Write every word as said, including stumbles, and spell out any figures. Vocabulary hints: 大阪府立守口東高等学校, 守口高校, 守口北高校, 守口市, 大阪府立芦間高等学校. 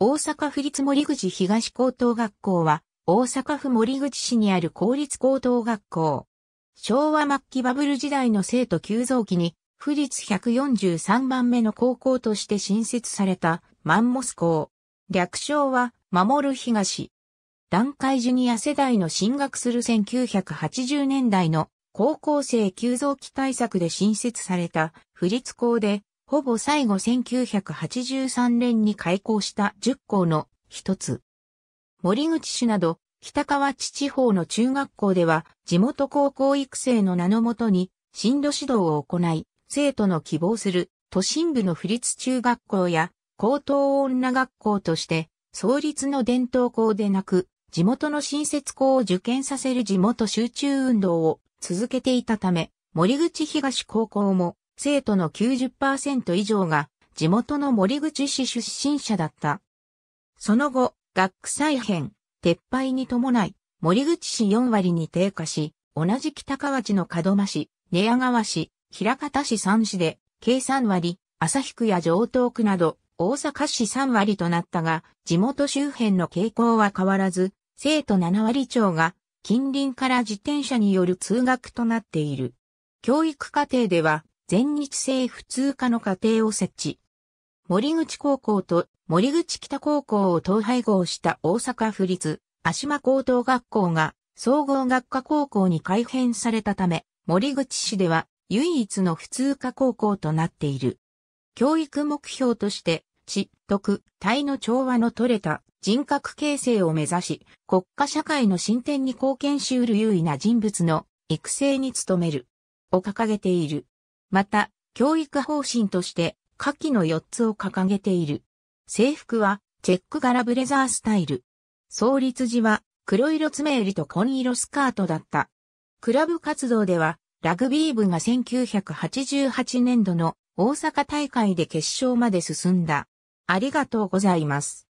大阪府立守口東高等学校は、大阪府守口市にある公立高等学校。昭和末期バブル時代の生徒急増期に、府立ひゃくよんじゅうさんばんめの高校として新設された、マンモス校。略称は、守東。団塊ジュニア世代の進学するせんきゅうひゃくはちじゅうねんだいの高校生急増期対策で新設された府立校で、ほぼ最後せんきゅうひゃくはちじゅうさんねんに開校したじゅっこうの一つ。守口市など北河内地方の中学校では地元高校育成の名のもとに進路指導を行い、生徒の希望する都心部の府立中学校や高等女学校として創立の伝統校でなく、地元の新設校を受験させる地元集中運動を続けていたため、守口東高校も生徒の きゅうじゅっパーセント 以上が地元の守口市出身者だった。その後、学区再編、撤廃に伴い、守口市よんわりに低下し、同じ北河内の門真市、寝屋川市、枚方市さんしで、計さんわり、旭区や城東区など、大阪市さんわりとなったが、地元周辺の傾向は変わらず、生徒ななわりちょうが、近隣から自転車による通学となっている。教育課程では、全日制普通科の課程を設置。守口高校と守口北高校を統廃合した大阪府立芦間高等学校が総合学科高校に改編されたため、守口市では唯一の普通科高校となっている。教育目標として、知、徳、体の調和の取れた人格形成を目指し、国家社会の進展に貢献しうる優位な人物の育成に努める。を掲げている。また、教育方針として、下記のよっつを掲げている。制服は、チェック柄ブレザースタイル。創立時は、黒色爪襟と紺色スカートだった。クラブ活動では、ラグビー部がせんきゅうひゃくはちじゅうはちねんどの大阪大会で決勝まで進んだ。ありがとうございます。